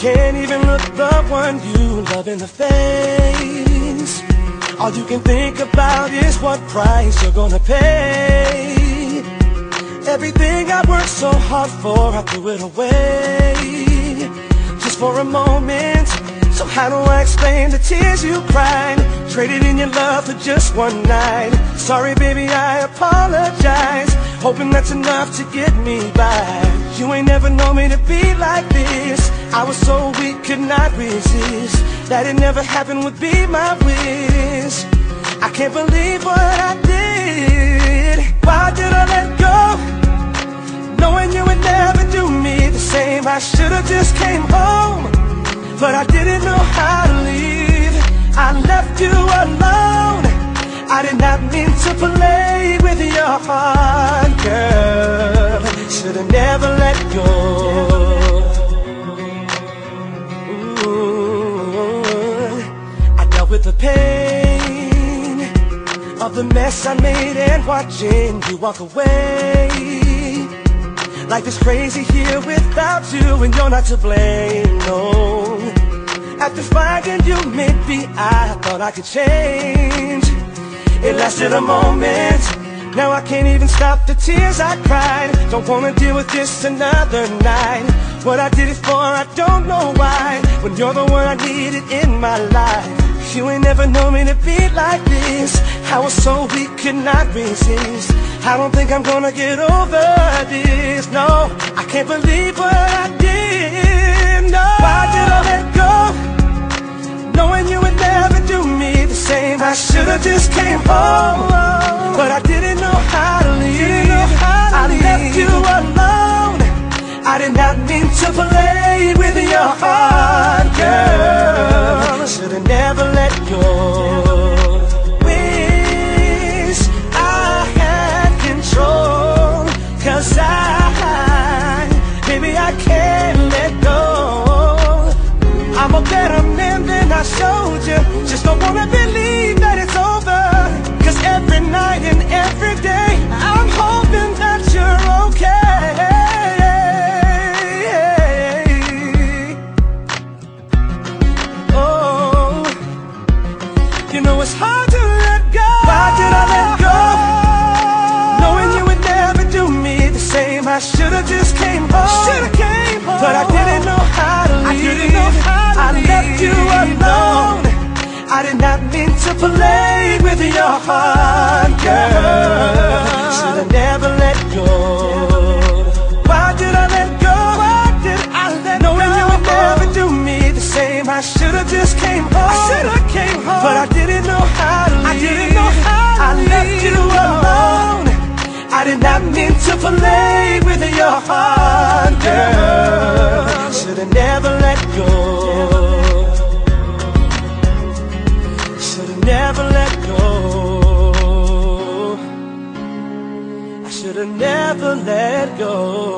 can't even look the one you love in the face. All you can think about is what price you're gonna pay. Everything I worked so hard for, I threw it away just for a moment. So how do I explain the tears you cried? Traded in your love for just one night. Sorry baby, I apologize, hoping that's enough to get me by. You ain't never known me to be like this. I was so weak, could not resist. That it never happened would be my wish. I can't believe what I did. Why did I let go? Knowing you would never do me the same. I should've just came home, but I didn't know how to leave. I left you alone. I did not mean to play with your heart, girl. Should've never let go. Ooh, I dealt with the pain of the mess I made and watching you walk away. Life is crazy here without you, and you're not to blame, no. After finding you, maybe I thought I could change. It lasted a moment. Now I can't even stop the tears I cried. Don't wanna deal with this another night. What I did it for, I don't know why. When you're the one I needed in my life. You ain't never known me to be like this. I was so weak, could not resist. I don't think I'm gonna get over this. No, I can't believe what I did. No, why did I let go? Knowing you would never do me the same. I should've just came home, but I didn't know how to leave. I left you alone. I did not mean to play with your heart, girl. Should've never let go. Wish I had control, 'cause maybe I can't let go. I'm a better man than I showed you. Just don't wanna believe that it's over. 'Cause every night and every day, I'm hoping that you're okay. Oh, you know it's hard to let go. Why did I let go? Knowing you would never do me the same. I should've just came home. But I didn't know how to leave. I left you alone. I did not mean to play with your heart, girl. Should've never let go. Why did I let go? Why did I let go? Knowing you would never do me the same. I should've just came home. But I didn't know how to leave. I left you alone. I did not mean to play with your heart, girl. Should've never let go. Never let go. I should have never let go.